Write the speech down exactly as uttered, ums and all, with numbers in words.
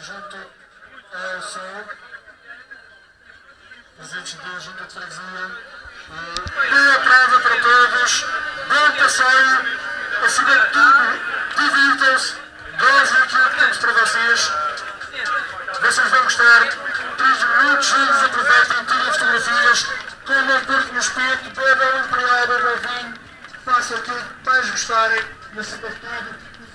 junto ao seu presidente de junta de freguesia. Boa prova para todos, bom passeio, acima de tudo, divirtam-se, gozem aquilo que temos para vocês. Vocês vão gostar, todos muitos jogos, aproveitem, tirem fotografias, tomem um pouco no espeto, bebam um para lá, bebam vinho, façam aquilo que mais gostarem, acima de tudo.